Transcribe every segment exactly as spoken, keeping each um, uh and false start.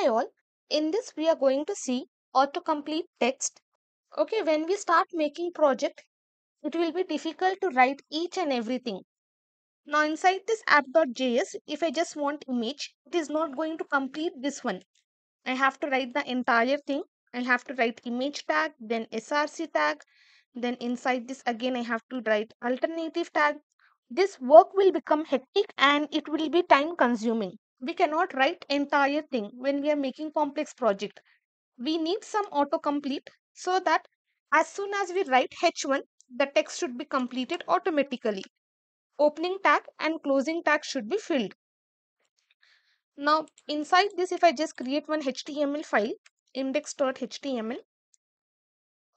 Hi all, in this we are going to see autocomplete text. Okay, when we start making project, it will be difficult to write each and everything. Now inside this app.js, if I just want image, it is not going to complete this one. I have to write the entire thing. I'll have to write image tag, then S R C tag, then inside this again I have to write alternative tag. This work will become hectic and it will be time consuming. We cannot write entire thing when we are making complex project. We need some autocomplete so that as soon as we write H one, the text should be completed automatically. Opening tag and closing tag should be filled. Now inside this, if I just create one H T M L file, index dot H T M L.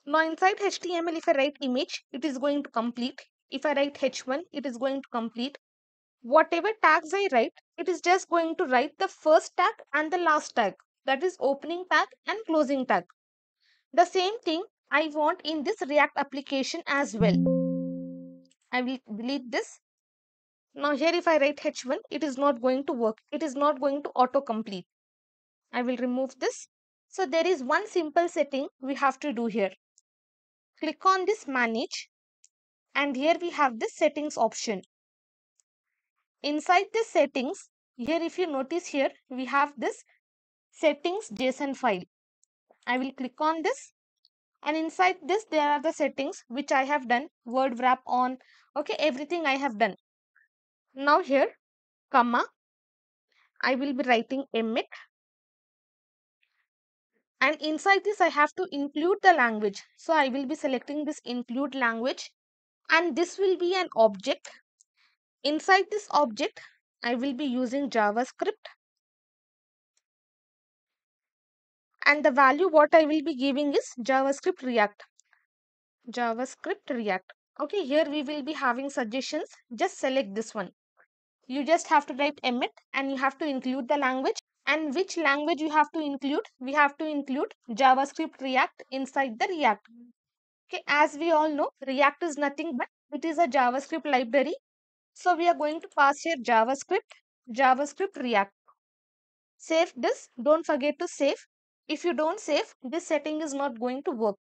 Now inside H T M L, if I write image, it is going to complete. If I write H one, it is going to complete. Whatever tags I write, it is just going to write the first tag and the last tag, that is opening tag and closing tag. The same thing I want in this React application as well. I will delete this. Now here if I write H one, it is not going to work. It is not going to autocomplete. I will remove this. So there is one simple setting we have to do here. Click on this manage and here we have this settings option. Inside the settings, here if you notice here, we have this settings JSON file. I will click on this and inside this there are the settings which I have done, word wrap on, okay, everything I have done. Now here, comma, I will be writing emit and inside this I have to include the language. So I will be selecting this include language and this will be an object. Inside this object, I will be using JavaScript and the value what I will be giving is JavaScript React. JavaScript React. Okay, here we will be having suggestions. Just select this one. You just have to type emit and you have to include the language. And which language you have to include? We have to include JavaScript React inside the React. Okay, as we all know, React is nothing but it is a JavaScript library. So we are going to pass here JavaScript, JavaScript React. Save this. Don't forget to save. If you don't save, this setting is not going to work.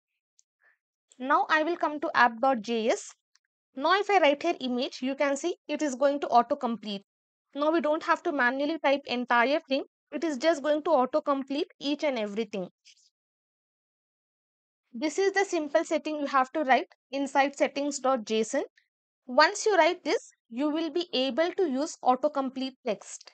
Now I will come to app.js. Now if I write here image, you can see it is going to autocomplete. Now we don't have to manually type entire thing. It is just going to autocomplete each and everything. This is the simple setting you have to write inside settings dot J S O N. Once you write this, you will be able to use autocomplete text.